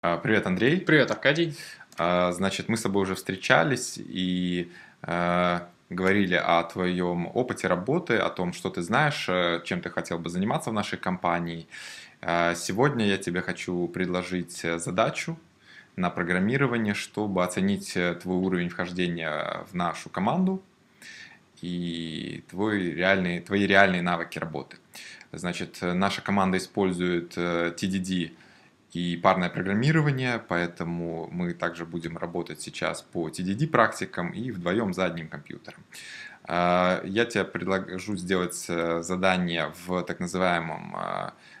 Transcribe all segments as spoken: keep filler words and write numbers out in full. Привет, Андрей. Привет, Аркадий. Значит, мы с тобой уже встречались и э, говорили о твоем опыте работы, о том, что ты знаешь, чем ты хотел бы заниматься в нашей компании. Сегодня я тебе хочу предложить задачу на программирование, чтобы оценить твой уровень вхождения в нашу команду и твой реальный, твои реальные навыки работы. Значит, наша команда использует ти ди ди и парное программирование, поэтому мы также будем работать сейчас по ти ди ди практикам и вдвоем за одним компьютером. Я тебе предложу сделать задание в так называемом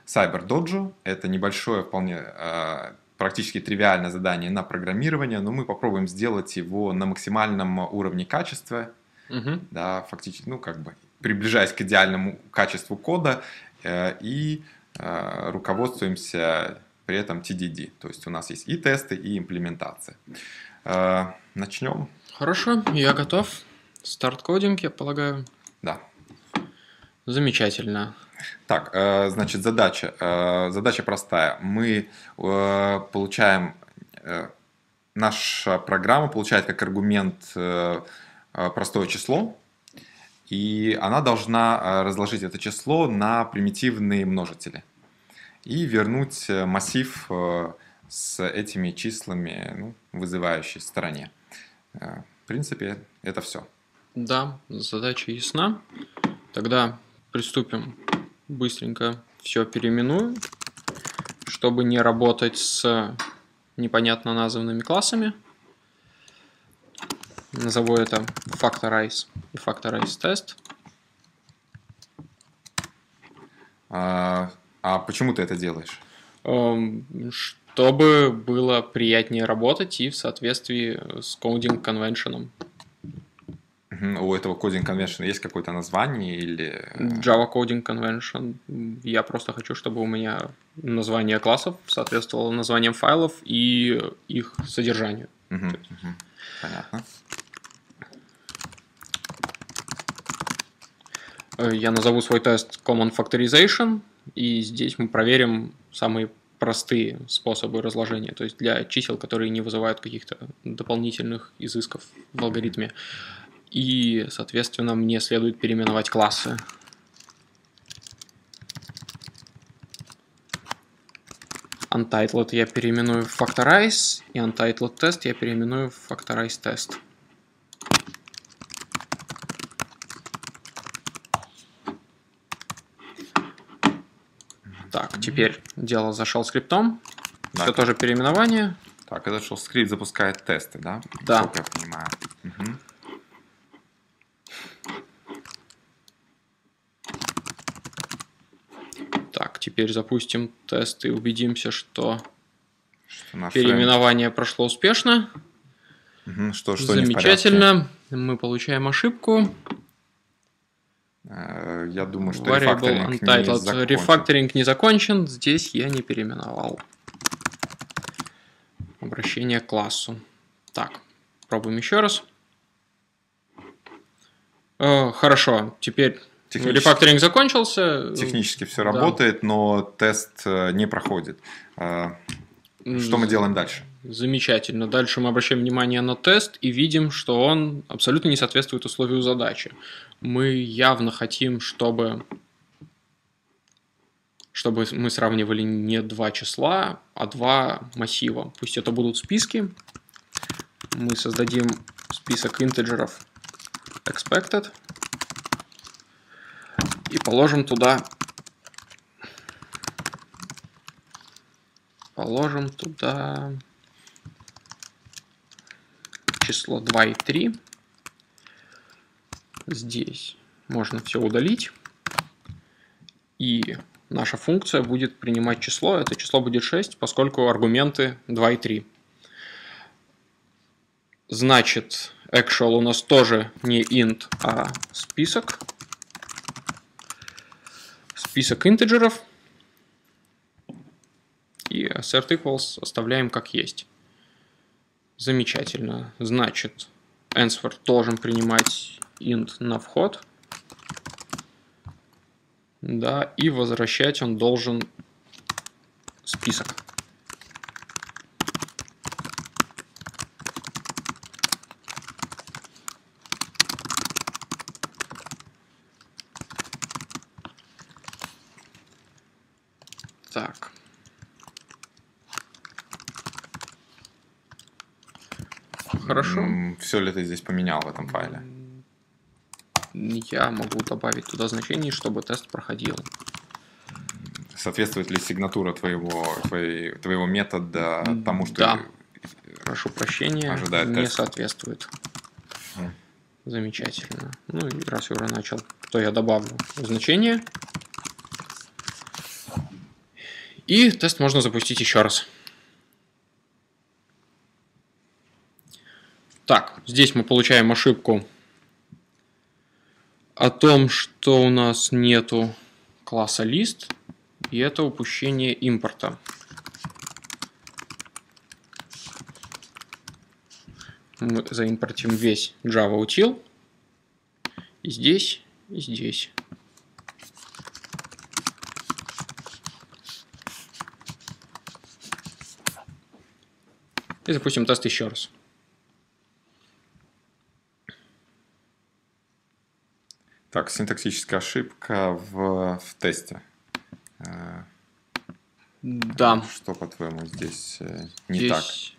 Cyber-Dojo. Это небольшое, вполне практически тривиальное задание на программирование, но мы попробуем сделать его на максимальном уровне качества, угу. да, фактически, ну, как бы приближаясь к идеальному качеству кода и руководствуемся при этом ти ди ди. То есть у нас есть и тесты, и имплементация. Начнем. Хорошо, я готов. Старт-кодинг, я полагаю. Да. Замечательно. Так, значит, задача. Задача простая. Мы получаем... Наша программа получает как аргумент простое число, и она должна разложить это число на примитивные множители и вернуть массив с этими числами, ну, вызывающей стороне. В принципе, это все. Да, задача ясна. Тогда приступим. Быстренько все переименую, чтобы не работать с непонятно названными классами. Назову это Factorize и Factorize тест. А... А почему ты это делаешь? Чтобы было приятнее работать и в соответствии с Coding Convention. У этого Coding Convention есть какое-то название или... Java Coding Convention. Я просто хочу, чтобы у меня название классов соответствовало названиям файлов и их содержанию. Угу, угу. Понятно. Я назову свой тест Common Factorization. И здесь мы проверим самые простые способы разложения, то есть для чисел, которые не вызывают каких-то дополнительных изысков в алгоритме. И, соответственно, мне следует переименовать классы. Untitled я переименую в Factorize, и Untitled Test я переименую в Factorize Test. Так, теперь дело за shell скриптом. Да, Все так. тоже переименование. Так, этот shell скрипт запускает тесты, да? Да. Как я понимаю. Угу. Так, теперь запустим тест и убедимся, что, что переименование фрейм. прошло успешно. Угу. Что, что Замечательно. Мы получаем ошибку. Я думаю, что рефакторинг не закончен. Рефакторинг не закончен. Здесь я не переименовал. Обращение к классу. Так, пробуем еще раз. О, хорошо, теперь рефакторинг закончился. Технически все да. работает, но тест не проходит. Что мы делаем дальше? Замечательно. Дальше мы обращаем внимание на тест и видим, что он абсолютно не соответствует условию задачи. Мы явно хотим, чтобы, чтобы мы сравнивали не два числа, а два массива. Пусть это будут списки. Мы создадим список интеджеров expected и положим туда... Положим туда число два и три. Здесь можно все удалить. И наша функция будет принимать число. Это число будет шесть, поскольку аргументы два и три. Значит, actual у нас тоже не int, а список. Список интеджеров. И assert equals оставляем как есть. Замечательно. Значит, answer должен принимать int на вход. Да, и возвращать он должен список. Хорошо. Все ли ты здесь поменял в этом файле? Я могу добавить туда значение, чтобы тест проходил. Соответствует ли сигнатура твоего, твоей, твоего метода тому, что... Да. Прошу прощения, ожидает не тест. Соответствует. Mm. Замечательно. Ну и раз я уже начал, то я добавлю значение. И тест можно запустить еще раз. Так, здесь мы получаем ошибку о том, что у нас нету класса лист, и это упущение импорта. Мы заимпортим весь Java util. И здесь, и здесь. И запустим тест еще раз. Так, синтаксическая ошибка в, в тесте. Да. Что, по-твоему, здесь не здесь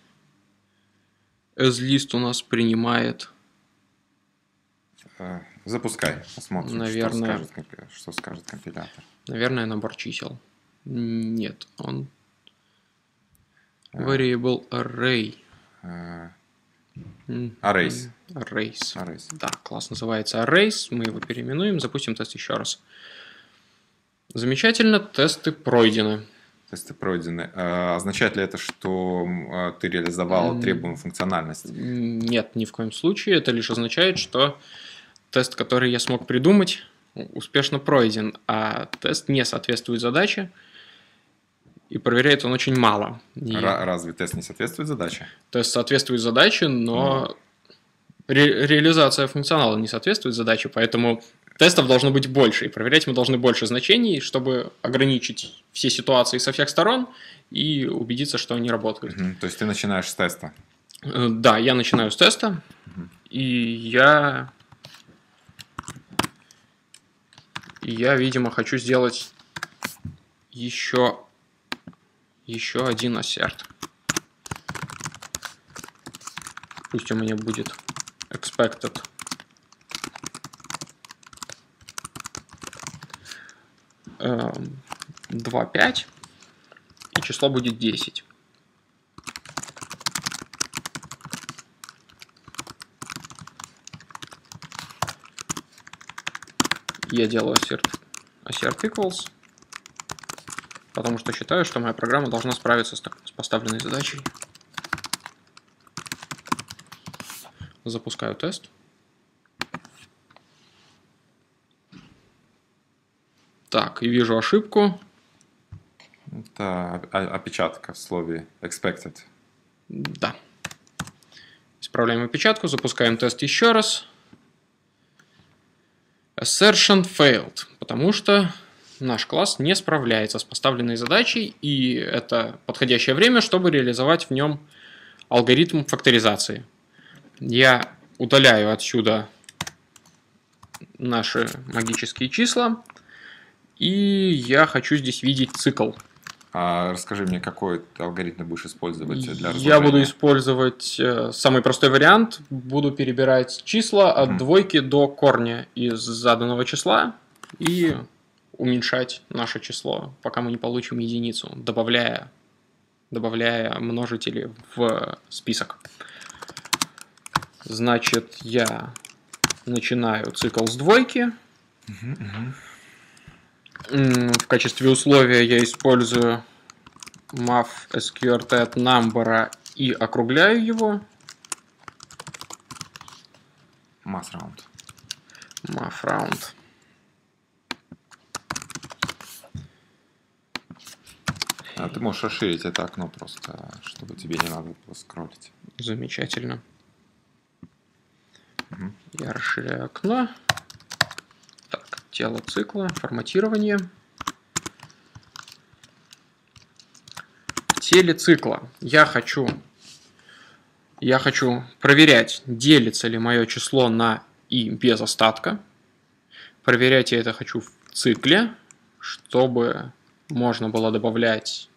так? as-list у нас принимает... Запускай, посмотрим, наверное, что, скажет, что скажет компилятор. Наверное, набор чисел. Нет, он... Variable array. Arrays. Arrays. Arrays. Да, класс называется Arrays. Мы его переименуем. Запустим тест еще раз. Замечательно, тесты пройдены. Тесты пройдены. Означает ли это, что ты реализовал требуемую функциональность? Нет, ни в коем случае. Это лишь означает, что тест, который я смог придумать, успешно пройден, а тест не соответствует задаче. И проверяет он очень мало. И разве тест не соответствует задаче? Тест соответствует задаче, но mm. ре реализация функционала не соответствует задаче, поэтому тестов должно быть больше. И проверять мы должны больше значений, чтобы ограничить все ситуации со всех сторон и убедиться, что они работают. Mm -hmm. То есть ты начинаешь с теста? Да, я начинаю с теста, mm -hmm. и я... и я, видимо, хочу сделать еще... еще один ассерт. Пусть у меня будет expected. два, пять. И число будет десять. Я делаю ассерт equals. Потому что считаю, что моя программа должна справиться с поставленной задачей. Запускаю тест. Так, и вижу ошибку. Это опечатка в слове expected. Да. Исправляем опечатку, запускаем тест еще раз. Assertion failed, потому что... наш класс не справляется с поставленной задачей, и это подходящее время, чтобы реализовать в нем алгоритм факторизации. Я удаляю отсюда наши магические числа, и я хочу здесь видеть цикл. А расскажи мне, какой алгоритм ты будешь использовать для разложения? Я буду использовать самый простой вариант. Буду перебирать числа от mm. двойки до корня из заданного числа, и... уменьшать наше число, пока мы не получим единицу, добавляя, добавляя множители в список. Значит, я начинаю цикл с двойки. В качестве условия я использую maf sqrt от number и округляю его. Math round. Math round. А ты можешь расширить это окно просто, чтобы тебе не надо было скроллить. Замечательно. Угу. Я расширяю окно. Так, тело цикла, форматирование. В теле цикла я хочу, я хочу проверять, делится ли мое число на и без остатка. Проверять я это хочу в цикле, чтобы... можно было добавлять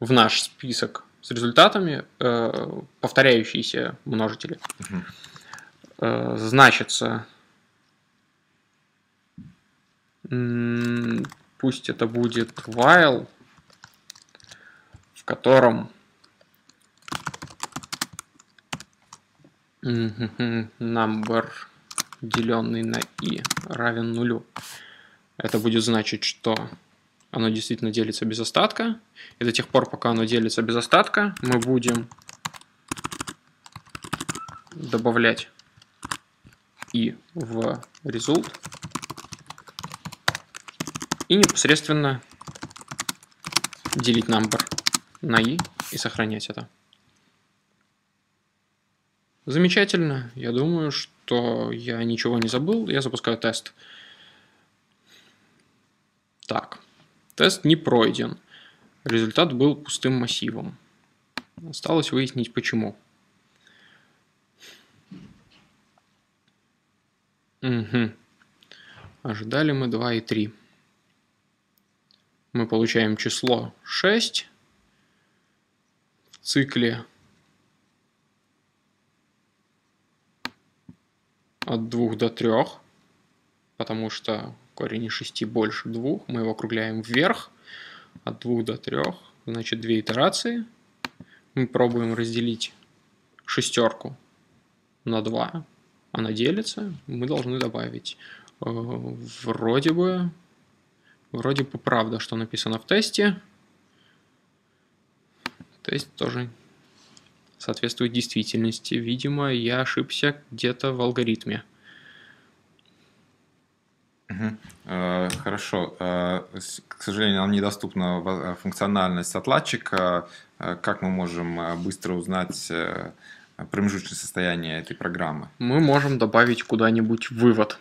в наш список с результатами э, повторяющиеся множители. Угу. Э, значится, пусть это будет while, в котором number, деленный на i, равен нулю. Это будет значить, что оно действительно делится без остатка. И до тех пор, пока оно делится без остатка, мы будем добавлять i в result. И непосредственно делить number на i и сохранять это. Замечательно. Я думаю, что я ничего не забыл. Я запускаю тест. Так. Тест не пройден. Результат был пустым массивом. Осталось выяснить, почему. Угу. Ожидали мы два и три. Мы получаем число шесть в цикле от двух до трёх, потому что корень из шести больше двух, мы его округляем вверх от двух до трёх, значит две итерации. Мы пробуем разделить шестерку на два, она делится, мы должны добавить э, вроде бы... Вроде бы правда, что написано в тесте. Тест тоже соответствует действительности. Видимо, я ошибся где-то в алгоритме. Хорошо. К сожалению, нам недоступна функциональность отладчика. Как мы можем быстро узнать промежуточное состояние этой программы? Мы можем добавить куда-нибудь вывод.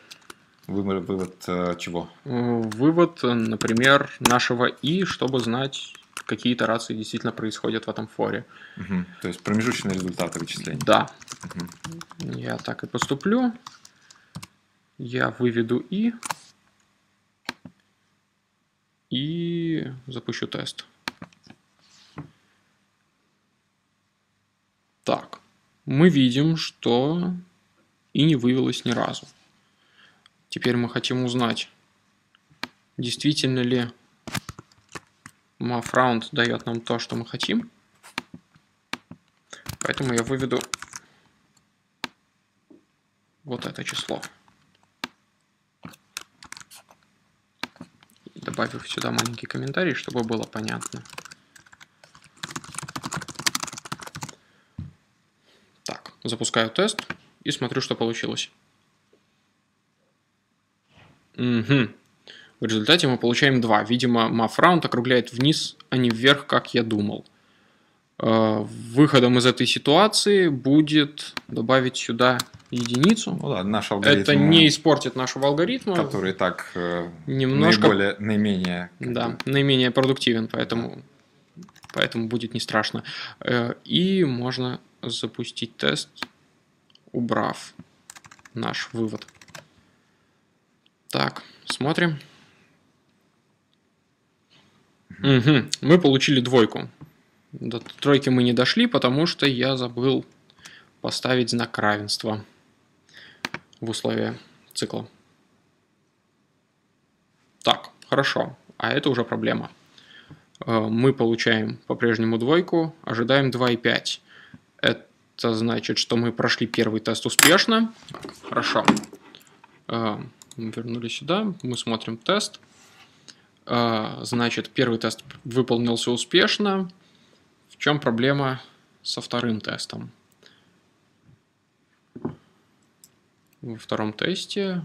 Вывод чего? Вывод, например, нашего i, чтобы знать, какие итерации действительно происходят в этом форе. Угу. То есть промежуточные результаты вычисления. Да. Угу. Я так и поступлю. Я выведу i и запущу тест. Так. Мы видим, что i не вывелось ни разу. Теперь мы хотим узнать, действительно ли mapRound дает нам то, что мы хотим. Поэтому я выведу вот это число. Добавлю сюда маленький комментарий, чтобы было понятно. Так, запускаю тест и смотрю, что получилось. Угу. В результате мы получаем два. Видимо, mapRound округляет вниз, а не вверх, как я думал. Выходом из этой ситуации будет добавить сюда единицу. Ну да, наш алгоритм, это не испортит нашего алгоритма, который так немножко наиболее, наименее, да, наименее продуктивен, поэтому, поэтому будет не страшно. И можно запустить тест, убрав наш вывод. Так, смотрим. Угу. Мы получили двойку. До тройки мы не дошли, потому что я забыл поставить знак равенства в условия цикла. Так, хорошо. А это уже проблема. Мы получаем по-прежнему двойку, ожидаем два и пять. Это значит, что мы прошли первый тест успешно. Так, хорошо. Мы вернули сюда, мы смотрим тест. Значит, первый тест выполнился успешно. В чем проблема со вторым тестом? Во втором тесте,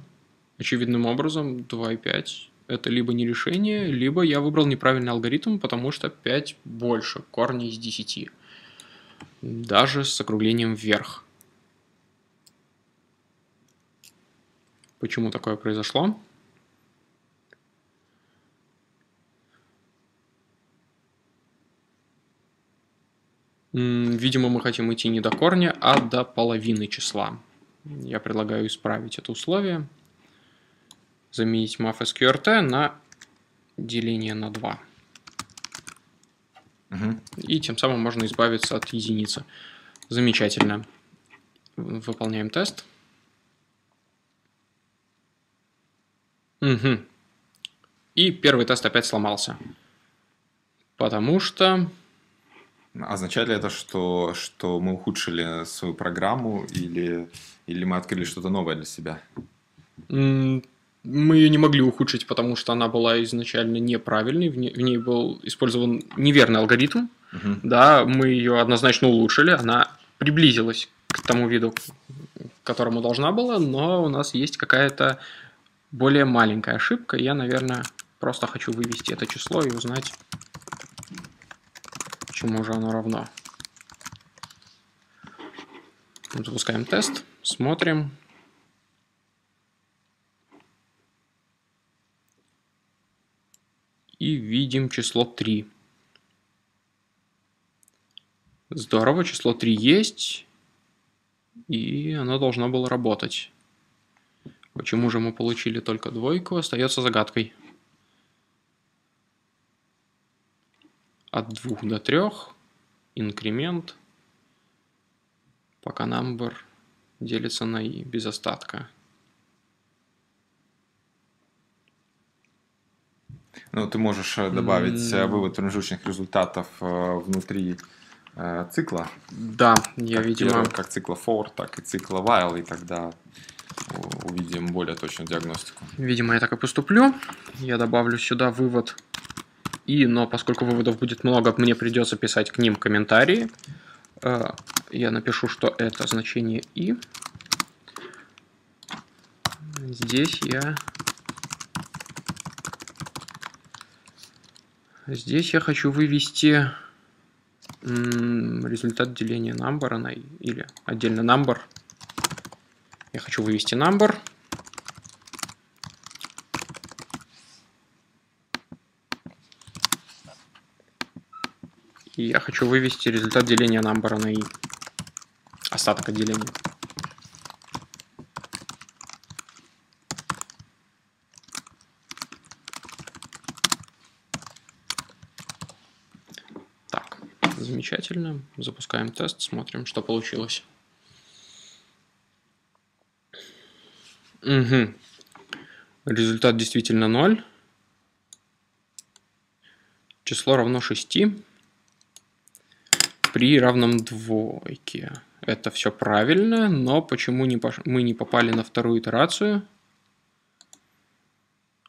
очевидным образом, два и пять. Это либо не решение, либо я выбрал неправильный алгоритм, потому что пять больше корня из десяти. Даже с округлением вверх. Почему такое произошло? Видимо, мы хотим идти не до корня, а до половины числа. Я предлагаю исправить это условие. Заменить map sqrt на деление на два. Угу. Угу. И тем самым можно избавиться от единицы. Замечательно. Выполняем тест. Угу. И первый тест опять сломался. Потому что... Означает ли это, что, что мы ухудшили свою программу или, или мы открыли что-то новое для себя? Мы ее не могли ухудшить, потому что она была изначально неправильной, в ней, в ней был использован неверный алгоритм. Угу. Да, мы ее однозначно улучшили, она приблизилась к тому виду, к которому должна была, но у нас есть какая-то более маленькая ошибка. Я, наверное, просто хочу вывести это число и узнать, чему же оно равно. Запускаем тест, смотрим. И видим число три. Здорово, число три есть. И оно должно было работать. Почему же мы получили только двойку, остается загадкой. От двух до трёх. Инкремент. Пока number делится на i без остатка. Ну, ты можешь добавить mm. вывод промежуточных результатов внутри э, цикла. Да, я, как, видимо... Как цикла for, так и цикла while, и тогда увидим более точную диагностику. Видимо, я так и поступлю. Я добавлю сюда вывод и, но поскольку выводов будет много, мне придется писать к ним комментарии. Я напишу, что это значение и. Здесь я... Здесь я хочу вывести результат деления number на i, или отдельно number. Я хочу вывести number. И я хочу вывести результат деления number на i. Остаток от деления. Замечательно. Запускаем тест, смотрим, что получилось. Угу. Результат действительно ноль. Число равно шести. При равном двойке. Это все правильно, но почему не пош... мы не попали на вторую итерацию,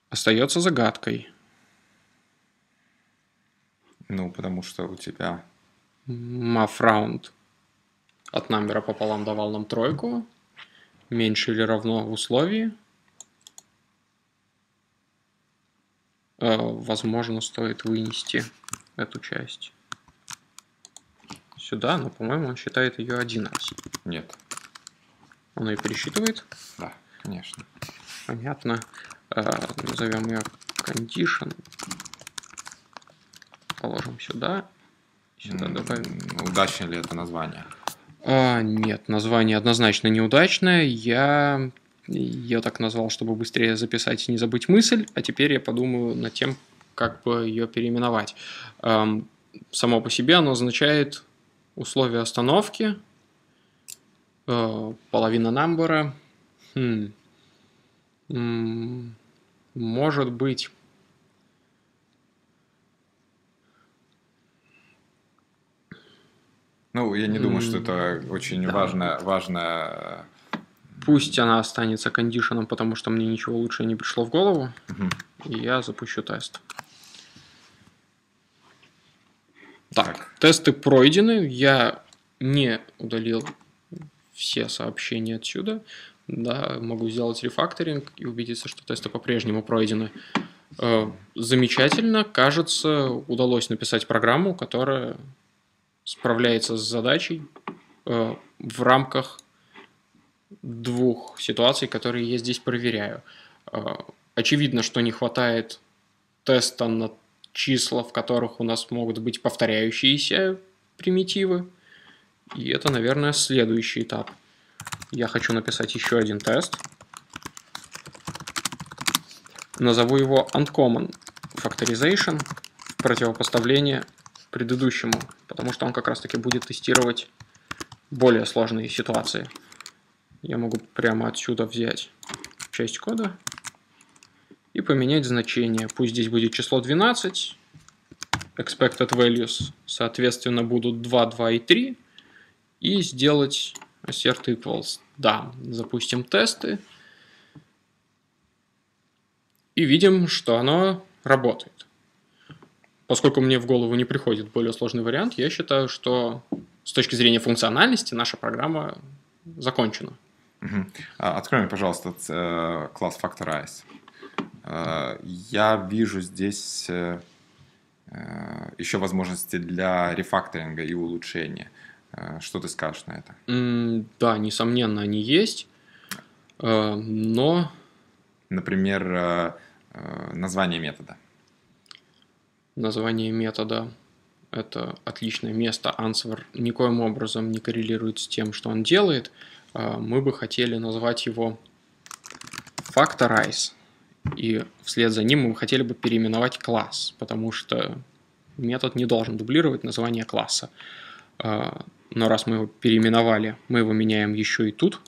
остается загадкой. Ну, потому что у тебя... Math round от номера пополам давал нам тройку, меньше или равно в условии. Э, возможно, стоит вынести эту часть сюда, но, по-моему, он считает ее одиннадцать. Нет. Он ее пересчитывает? Да, конечно. Понятно. Э, назовем ее condition. Положим сюда. Сюда добавим. Удачное ли это название? А, нет, название однозначно неудачное. Я ее так назвал, чтобы быстрее записать и не забыть мысль. А теперь я подумаю над тем, как бы ее переименовать. Эм, само по себе оно означает условие остановки, э, половина намбора. Хм. Может быть... Ну, я не думаю, что это очень да. важно, важно. Пусть она останется кондишеном, потому что мне ничего лучше не пришло в голову. Угу. И я запущу тест. Так, так, тесты пройдены. Я не удалил все сообщения отсюда. Да, могу сделать рефакторинг и убедиться, что тесты по-прежнему пройдены. Замечательно. Кажется, удалось написать программу, которая... справляется с задачей э, в рамках двух ситуаций, которые я здесь проверяю. Э, очевидно, что не хватает теста на числа, в которых у нас могут быть повторяющиеся примитивы. И это, наверное, следующий этап. Я хочу написать еще один тест. Назову его Uncommon Factorization, противопоставление предыдущему, потому что он как раз таки будет тестировать более сложные ситуации. Я могу прямо отсюда взять часть кода и поменять значение. Пусть здесь будет число двенадцать, expected values, соответственно, будут два, два и три, и сделать assert equals. Да, запустим тесты и видим, что оно работает. Поскольку мне в голову не приходит более сложный вариант, я считаю, что с точки зрения функциональности наша программа закончена. Угу. Открой мне, пожалуйста, класс Factorize. Я вижу здесь еще возможности для рефакторинга и улучшения. Что ты скажешь на это? Да, несомненно, они есть, но... Например, название метода. Название метода – это отличное место. Answer никоим образом не коррелирует с тем, что он делает. Мы бы хотели назвать его Factorize. И вслед за ним мы хотели бы переименовать класс, потому что метод не должен дублировать название класса. Но раз мы его переименовали, мы его меняем еще и тут.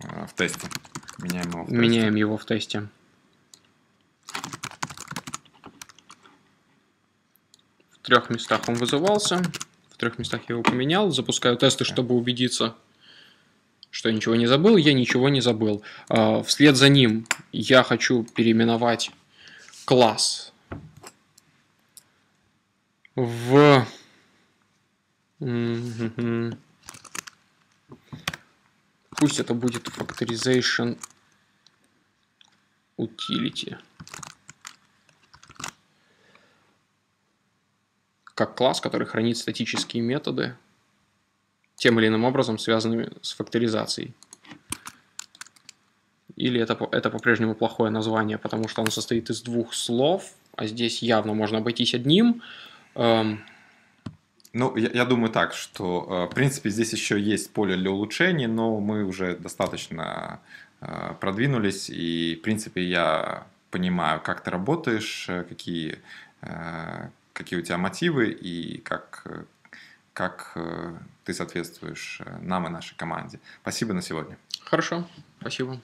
В тесте. Меняем его в тесте. Меняем его в тесте. В трех местах он вызывался, в трех местах я его поменял. Запускаю тесты, чтобы убедиться, что я ничего не забыл. Я ничего не забыл. Вслед за ним я хочу переименовать класс в... Пусть это будет Factorization Utility. Как класс, который хранит статические методы, тем или иным образом связанными с факторизацией. Или это, это по-прежнему плохое название, потому что оно состоит из двух слов, а здесь явно можно обойтись одним. Ну, я, я думаю так, что, в принципе, здесь еще есть поле для улучшений, но мы уже достаточно продвинулись, и, в принципе, я понимаю, как ты работаешь, какие, какие у тебя мотивы и как, как ты соответствуешь нам и нашей команде. Спасибо на сегодня. Хорошо, спасибо.